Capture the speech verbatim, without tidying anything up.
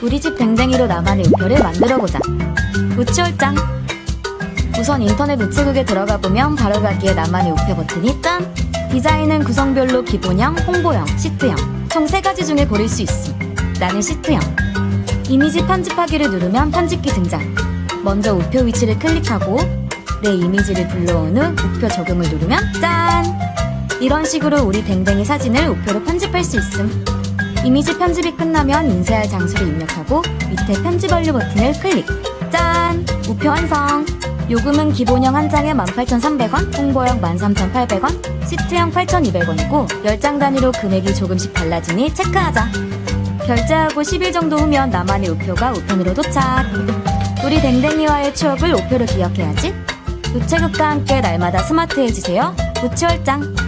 우리집 댕댕이로 나만의 우표를 만들어보자. 우취월장. 우선 인터넷 우체국에 들어가보면 바로가기에 나만의 우표 버튼이 짠! 디자인은 구성별로 기본형, 홍보형, 시트형 총 세 가지 중에 고를 수 있음. 나는 시트형. 이미지 편집하기를 누르면 편집기 등장. 먼저 우표 위치를 클릭하고 내 이미지를 불러온 후 우표 적용을 누르면 짠! 이런 식으로 우리 댕댕이 사진을 우표로 편집할 수 있음. 이미지 편집이 끝나면 인쇄할 장소를 입력하고 밑에 편집 완료 버튼을 클릭! 짠! 우표 완성! 요금은 기본형 한 장에 만 팔천 삼백 원, 홍보형 만 삼천 팔백 원, 시트형 팔천 이백 원이고 열 장 단위로 금액이 조금씩 달라지니 체크하자! 결제하고 십 일 정도 후면 나만의 우표가 우편으로 도착! 우리 댕댕이와의 추억을 우표로 기억해야지! 우체국과 함께 날마다 스마트해지세요! 우취월장!